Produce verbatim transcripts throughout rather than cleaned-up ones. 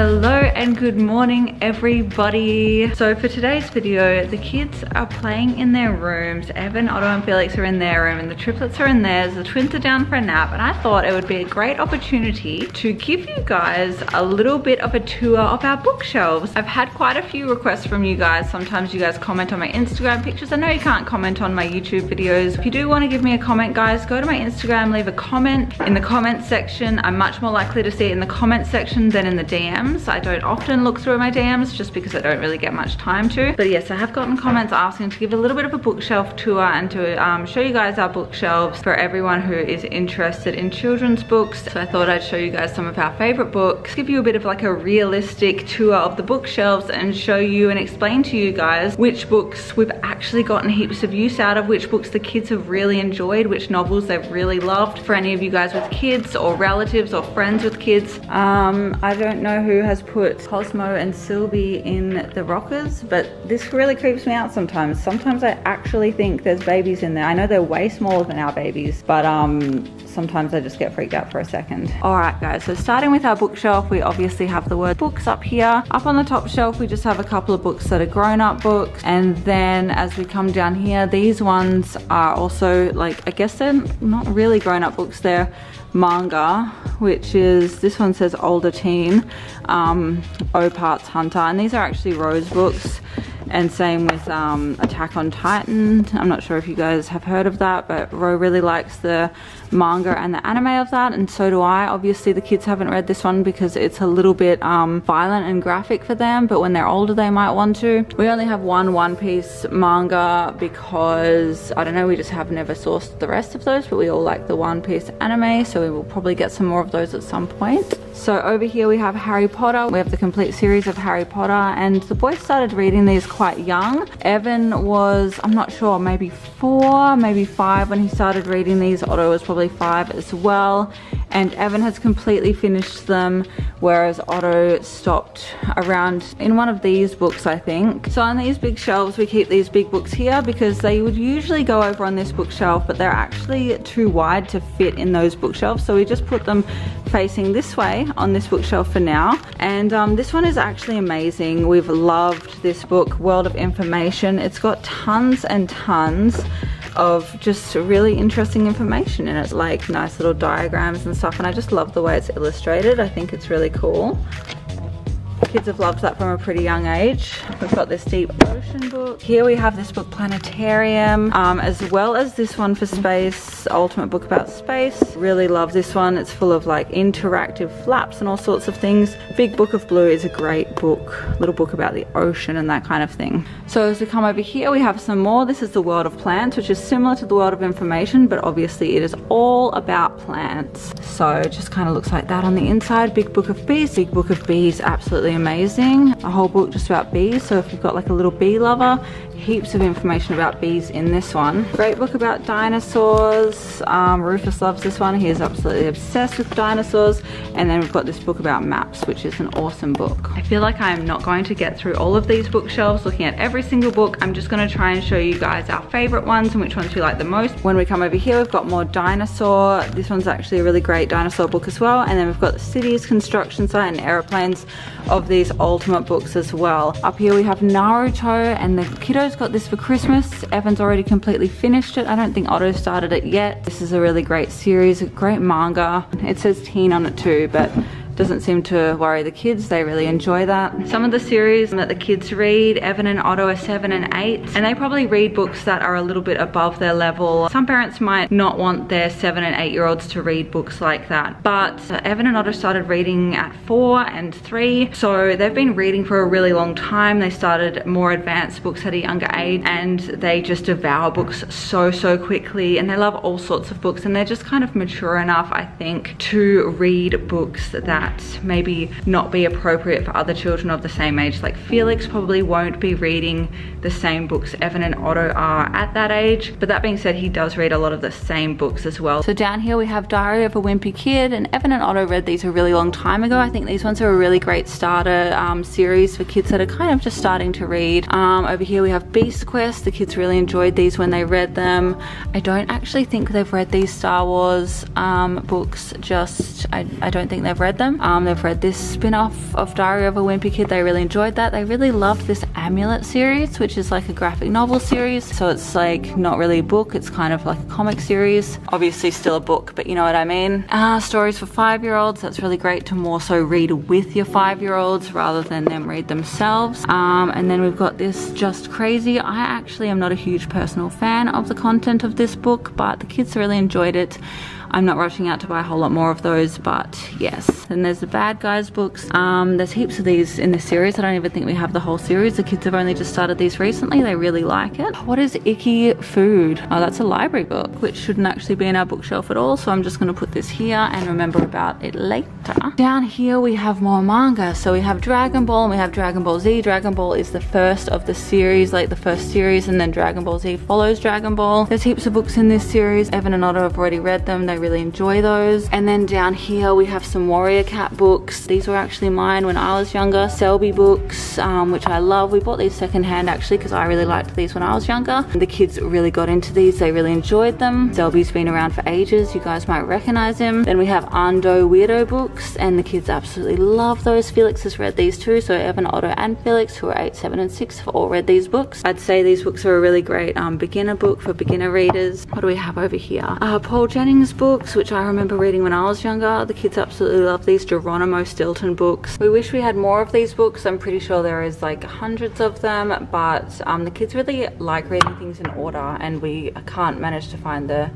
Hello and good morning, everybody. So for today's video, the kids are playing in their rooms. Evan, Otto and Felix are in their room and the triplets are in theirs. The twins are down for a nap, and I thought it would be a great opportunity to give you guys a little bit of a tour of our bookshelves. I've had quite a few requests from you guys. Sometimes you guys comment on my Instagram pictures. I know you can't comment on my YouTube videos. If you do want to give me a comment, guys, go to my Instagram, leave a comment in the comment section. I'm much more likely to see it in the comment section than in the D Ms. I don't often look through my D Ms just because I don't really get much time to. But yes, I have gotten comments asking to give a little bit of a bookshelf tour and to um, show you guys our bookshelves for everyone who is interested in children's books. So I thought I'd show you guys some of our favorite books, give you a bit of like a realistic tour of the bookshelves and show you and explain to you guys which books we've actually gotten heaps of use out of, which books the kids have really enjoyed, which novels they've really loved. For any of you guys with kids or relatives or friends with kids, um, I don't know who has put Cosmo and Sylvie in the rockers, but this really creeps me out sometimes. Sometimes I actually think there's babies in there. I know they're way smaller than our babies, but um, sometimes I just get freaked out for a second. All right, guys, so starting with our bookshelf, we obviously have the word books up here. Up on the top shelf, we just have a couple of books that are grown-up books. And then as we come down here, these ones are also like, I guess they're not really grown-up books. They're manga, which is, this one says older teen, um, Opart's Hunter, and these are actually Ro's books. And same with um, Attack on Titan. I'm not sure if you guys have heard of that, but Ro really likes the manga and the anime of that, and so do I. Obviously the kids haven't read this one because it's a little bit um, violent and graphic for them, but when they're older they might want to. We only have one One Piece manga because, I don't know, we just have never sourced the rest of those, but we all like the One Piece anime, so we will probably get some more of those at some point. So over here we have Harry Potter. We have the complete series of Harry Potter, and the boys started reading these quite young. Evan was, I'm not sure, maybe four, maybe five when he started reading these. Otto was probably five as well. And Evan has completely finished them, whereas Otto stopped around in one of these books, I think. So on these big shelves, we keep these big books here because they would usually go over on this bookshelf, but they're actually too wide to fit in those bookshelves. So we just put them facing this way on this bookshelf for now. And um, this one is actually amazing. We've loved this book, World of Information. It's got tons and tons of just really interesting information in it, like nice little diagrams and stuff, and I just love the way it's illustrated. I think it's really cool. Kids have loved that from a pretty young age. We've got this deep ocean book. Here we have this book, Planetarium, um, as well as this one for space, Ultimate Book About Space. Really love this one. It's full of like interactive flaps and all sorts of things. Big Book of Blue is a great book, little book about the ocean and that kind of thing. So as we come over here, we have some more. This is the World of Plants, which is similar to the World of Information, but obviously it is all about plants. So it just kind of looks like that on the inside. Big Book of Bees. Big Book of Bees, absolutely amazing. A whole book just about bees, so if you've got like a little bee lover, heaps of information about bees in this one. Great book about dinosaurs. Um, Rufus loves this one. He is absolutely obsessed with dinosaurs. And then we've got this book about maps, which is an awesome book. I feel like I'm not going to get through all of these bookshelves looking at every single book. I'm just going to try and show you guys our favorite ones and which ones we like the most. When we come over here, we've got more dinosaur. This one's actually a really great dinosaur book as well. And then we've got the cities, construction site, and airplanes of these ultimate books as well. Up here we have Naruto, and the kiddos got this for Christmas. Evan's already completely finished it. I don't think Otto started it yet. This is a really great series, a great manga. It says teen on it too, but doesn't seem to worry the kids. They really enjoy that. Some of the series that the kids read, Evan and Otto are seven and eight, and they probably read books that are a little bit above their level. Some parents might not want their seven and eight year olds to read books like that, but Evan and Otto started reading at four and three, so they've been reading for a really long time. They started more advanced books at a younger age, and they just devour books so, so quickly, and they love all sorts of books, and they're just kind of mature enough, I think, to read books that maybe not be appropriate for other children of the same age. Like Felix probably won't be reading the same books Evan and Otto are at that age, but that being said, he does read a lot of the same books as well. So down here we have Diary of a Wimpy Kid, and Evan and Otto read these a really long time ago. I think these ones are a really great starter um, series for kids that are kind of just starting to read. Um, over here we have Beast Quest. The kids really enjoyed these when they read them. I don't actually think they've read these Star Wars um, books, just I, I don't think they've read them. them. Um, they've read this spin-off of Diary of a Wimpy Kid. They really enjoyed that. They really loved this Amulet series, which is like a graphic novel series. So it's like not really a book, it's kind of like a comic series. Obviously still a book, but you know what I mean. Ah, uh, stories for five-year-olds. That's really great to more so read with your five-year-olds rather than them read themselves. Um, and then we've got this Just Crazy. I actually am not a huge personal fan of the content of this book, but the kids really enjoyed it. I'm not rushing out to buy a whole lot more of those, but yes. Then there's the Bad Guys books. Um, there's heaps of these in this series. I don't even think we have the whole series. The kids have only just started these recently. They really like it. What is Icky Food? Oh, that's a library book, which shouldn't actually be in our bookshelf at all. So I'm just gonna put this here and remember about it later. Down here we have more manga. So we have Dragon Ball and we have Dragon Ball Z. Dragon Ball is the first of the series, like the first series, and then Dragon Ball Z follows Dragon Ball. There's heaps of books in this series. Evan and Otto have already read them. They really enjoy those. And then down here we have some Warrior Cat books. These were actually mine when I was younger. Selby books, um, which I love. We bought these secondhand actually because I really liked these when I was younger. The kids really got into these. They really enjoyed them. Selby's been around for ages. You guys might recognize him. Then we have Ando Weirdo books, and the kids absolutely love those. Felix has read these too. So Evan, Otto and Felix, who are eight, seven and six, have all read these books. I'd say these books are a really great um, beginner book for beginner readers. What do we have over here? Uh, Paul Jennings book, which I remember reading when I was younger. The kids absolutely love these. Geronimo Stilton books. We wish we had more of these books. I'm pretty sure there is like hundreds of them, but um, the kids really like reading things in order, and we can't manage to find the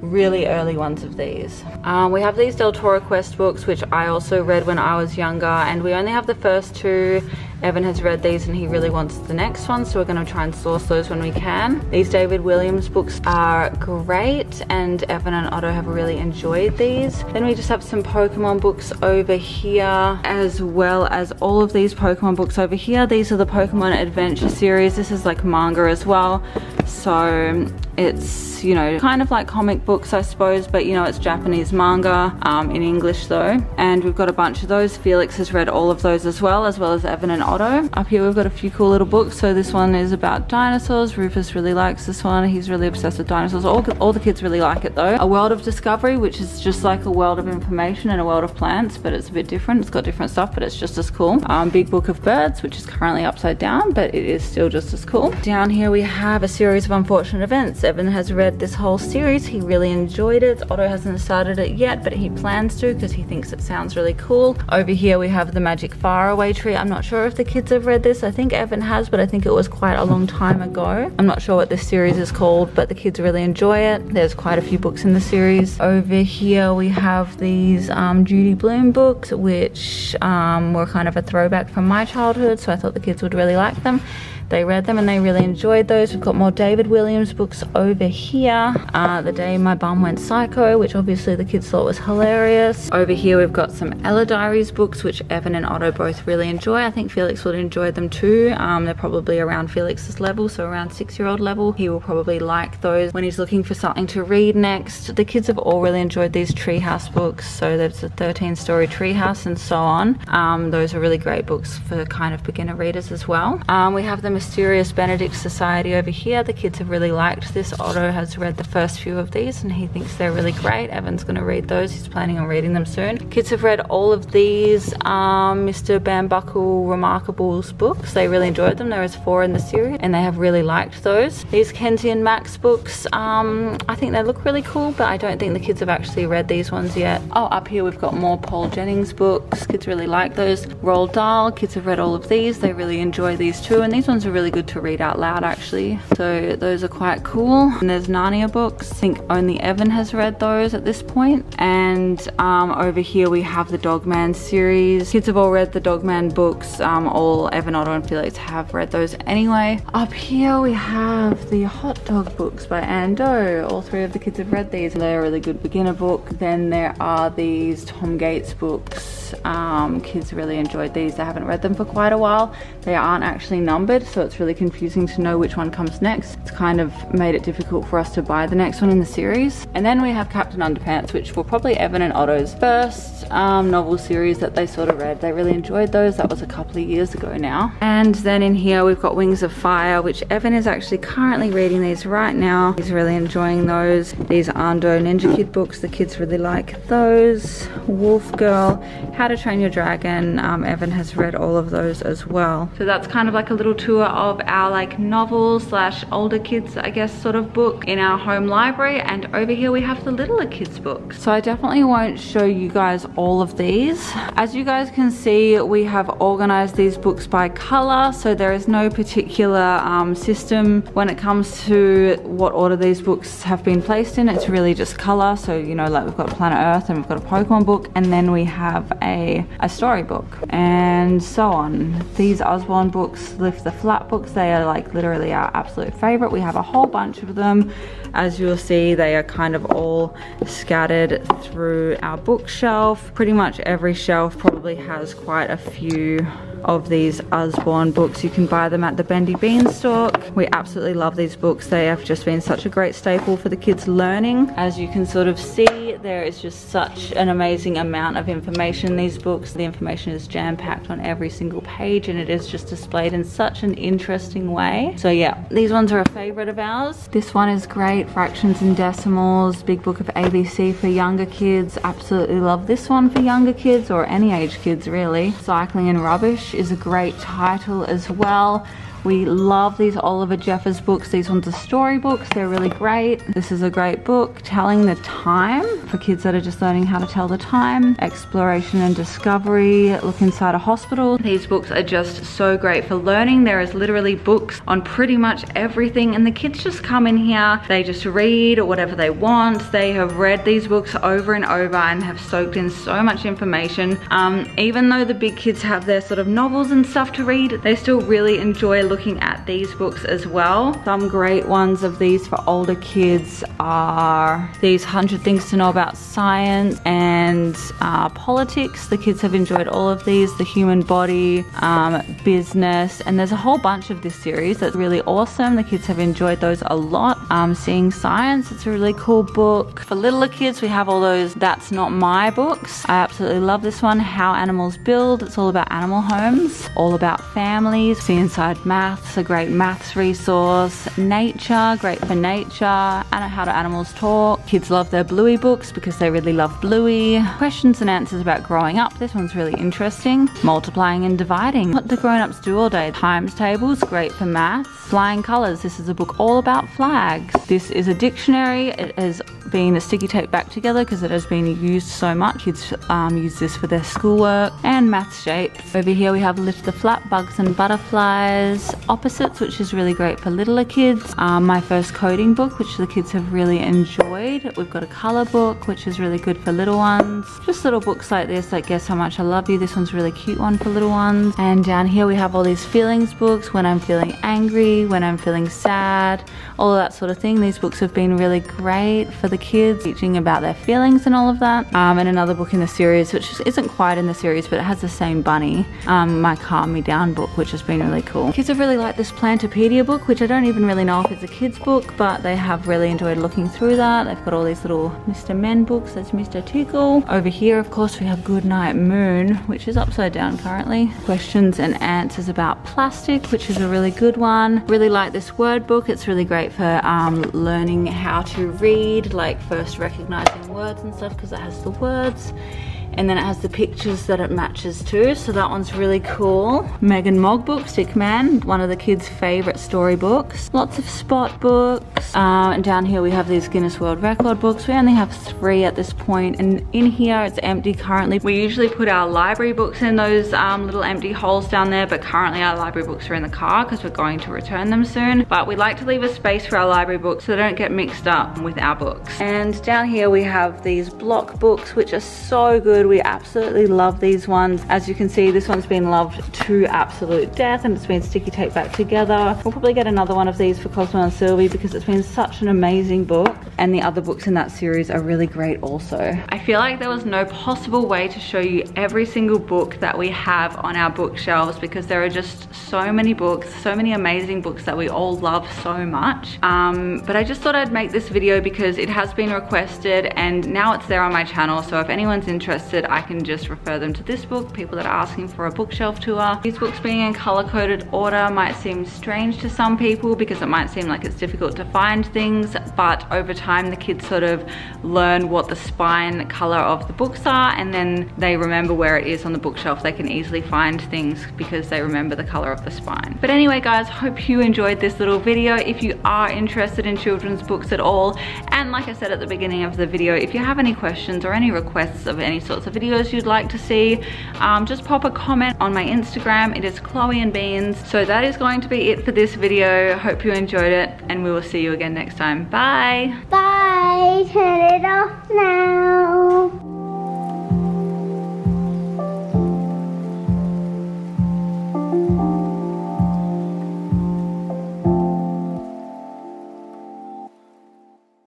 really early ones of these. Um, we have these Del Toro Quest books, which I also read when I was younger, and we only have the first two. Evan has read these and he really wants the next one, so we're going to try and source those when we can. These David Williams books are great, and Evan and Otto have really enjoyed these. Then we just have some Pokemon books over here, as well as all of these Pokemon books over here. These are the Pokemon Adventure series. This is like manga as well, so it's, you know, kind of like comic books, I suppose, but you know, it's Japanese manga um, in English though. And we've got a bunch of those. Felix has read all of those as well, as well as Evan and Otto. Up here we've got a few cool little books. So this one is about dinosaurs. Rufus really likes this one. He's really obsessed with dinosaurs. All, all the kids really like it though. A World of Discovery, which is just like a World of Information and a World of Plants, but it's a bit different. It's got different stuff, but it's just as cool. Um, Big Book of Birds, which is currently upside down, but it is still just as cool. Down here we have a series of unfortunate events. Evan has read this whole series. He really enjoyed it. Otto hasn't started it yet, but he plans to because he thinks it sounds really cool. Over here we have the Magic Faraway Tree. I'm not sure if the kids have read this. I think Evan has, but I think it was quite a long time ago. I'm not sure what this series is called, but the kids really enjoy it. There's quite a few books in the series. Over here we have these um, Judy Blume books, which um, were kind of a throwback from my childhood, so I thought the kids would really like them. They read them and they really enjoyed those. We've got more David Williams books over here. Uh, the Day My Bum Went Psycho, which obviously the kids thought was hilarious. Over here we've got some Ella Diaries books, which Evan and Otto both really enjoy. I think Felix would enjoy them too. Um, they're probably around Felix's level, so around six-year-old level. He will probably like those when he's looking for something to read next. The kids have all really enjoyed these Treehouse books. So there's a thirteen-story treehouse and so on. Um, those are really great books for kind of beginner readers as well. Um, we have the Mysterious Benedict Society over here. The kids have really liked this. Otto has read the first few of these and he thinks they're really great. Evan's going to read those. He's planning on reading them soon. Kids have read all of these um, Mister Bambuckle Remarkable's books. They really enjoyed them. There is four in the series and they have really liked those. These Kenzie and Max books, um, I think they look really cool, but I don't think the kids have actually read these ones yet. Oh, up here we've got more Paul Jennings books. Kids really like those. Roald Dahl, kids have read all of these. They really enjoy these too, and these ones are really good to read out loud actually, so those are quite cool. And there's Narnia books. I think only Evan has read those at this point. And um, over here we have the Dog Man series. Kids have all read the Dog Man books. Um, all Evan, Otto and Felix have read those anyway. Up here we have the Hot Dog books by Ando. All three of the kids have read these. They're a really good beginner book. Then there are these Tom Gates books. Um, kids really enjoyed these. They haven't read them for quite a while. They aren't actually numbered, so so it's really confusing to know which one comes next. It's kind of made it difficult for us to buy the next one in the series. And then we have Captain Underpants, which were probably Evan and Otto's first um, novel series that they sort of read. They really enjoyed those. That was a couple of years ago now. And then in here we've got Wings of Fire, which Evan is actually currently reading these right now. He's really enjoying those. These Ando Ninja Kid books, the kids really like those. Wolf Girl, How to Train Your Dragon, um, Evan has read all of those as well. So that's kind of like a little tour of our like novel slash older kids, I guess, sort of book in our home library. And over here we have the littler kids book. So I definitely won't show you guys all of these. As you guys can see, we have organized these books by color, so there is no particular um, system when it comes to what order these books have been placed in. It's really just color. So, you know, like we've got Planet Earth and we've got a Pokemon book, and then we have a, a storybook and so on. These Osborne books, Lift the Flat books, they are like literally our absolute favorite. We have a whole bunch of them. As you'll see, they are kind of all scattered through our bookshelf. Pretty much every shelf probably has quite a few of these Osborne books. You can buy them at the Bendy Beanstalk. We absolutely love these books. They have just been such a great staple for the kids learning. As you can sort of see, there is just such an amazing amount of information in these books. The information is jam-packed on every single page, and it is just displayed in such an interesting way. So yeah, these ones are a favorite of ours. This one is great, Fractions and Decimals, Big Book of A B C for younger kids. Absolutely love this one for younger kids, or any age kids really. Cycling and Rubbish is a great title as well. We love these Oliver Jeffers books. These ones are storybooks. They're really great. This is a great book. Telling the Time, for kids that are just learning how to tell the time. Exploration and Discovery, Look Inside a Hospital. These books are just so great for learning. There is literally books on pretty much everything, and the kids just come in here. They just read or whatever they want. They have read these books over and over and have soaked in so much information. Um, even though the big kids have their sort of novels and stuff to read, they still really enjoy looking at these books as well. Some great ones of these for older kids are these one hundred Things to Know About Science and uh, Politics. The kids have enjoyed all of these. The Human Body, um, Business, and there's a whole bunch of this series that's really awesome. The kids have enjoyed those a lot. Um, Seeing Science, it's a really cool book. For littler kids, we have all those That's Not My books. I absolutely love this one. How Animals Build, it's all about animal homes, all about families. See Inside Math, a great maths resource. Nature, great for nature. And How Do Animals Talk? Kids love their Bluey books because they really love Bluey. Questions and Answers About Growing Up, this one's really interesting. Multiplying and Dividing, What Do Grown-Ups Do All Day? Times Tables, great for maths. Flying Colours, this is a book all about flags. This is a dictionary. It has been sticky taped back together because it has been used so much. Kids um, use this for their schoolwork. And Maths Shapes. Over here we have Lift the Flat, Bugs and Butterflies. Opposites, which is really great for littler kids. Um, my First Coding book, which the kids have really enjoyed. We've got a colour book, which is really good for little ones. Just little books like this, like Guess How Much I Love You. This one's a really cute one for little ones. And down here we have all these feelings books, When I'm Feeling Angry, When I'm Feeling Sad, all that sort of thing. These books have been really great for the kids, teaching about their feelings and all of that. Um, and another book in the series, which isn't quite in the series, but it has the same bunny, um, my Calm Me Down book, which has been really cool. Kids have really like this Plantopedia book, which I don't even really know if it's a kid's book, but they have really enjoyed looking through that. They've got all these little Mister Men books. That's Mister Tickle. Over here, of course, we have Goodnight Moon, which is upside down currently. Questions and Answers About Plastic, which is a really good one. Really like this word book. It's really great for um, learning how to read, like first recognizing words and stuff, because it has the words. And then it has the pictures that it matches to, so that one's really cool. Megan Mogg book, Stick Man, one of the kids' favorite story books. Lots of spot books. Uh, and down here we have these Guinness World Record books. We only have three at this point, and in here it's empty currently. We usually put our library books in those um, little empty holes down there, but currently our library books are in the car because we're going to return them soon. But we like to leave a space for our library books so they don't get mixed up with our books. And down here we have these block books, which are so good. We absolutely love these ones. As you can see, this one's been loved to absolute death, and it's been sticky taped back together. We'll probably get another one of these for Cosmo and Sylvie because it's been such an amazing book. and the other books in that series are really great also. I feel like there was no possible way to show you every single book that we have on our bookshelves because there are just so many books, so many amazing books that we all love so much. Um, but I just thought I'd make this video because it has been requested and now it's there on my channel, so if anyone's interested I can just refer them to this book, people that are asking for a bookshelf tour. These books being in color-coded order might seem strange to some people because it might seem like it's difficult to find things, but over time the kids sort of learn what the spine color of the books are and then they remember where it is on the bookshelf. They can easily find things because they remember the color of the spine. But anyway guys, hope you enjoyed this little video. If you are interested in children's books at all, and like I said at the beginning of the video, if you have any questions or any requests of any sorts of videos you'd like to see, um, just pop a comment on my Instagram. It is Chloe and Beans. So that is going to be it for this video. Hope you enjoyed it and we will see you again next time. Bye. Bye. Turn it off now.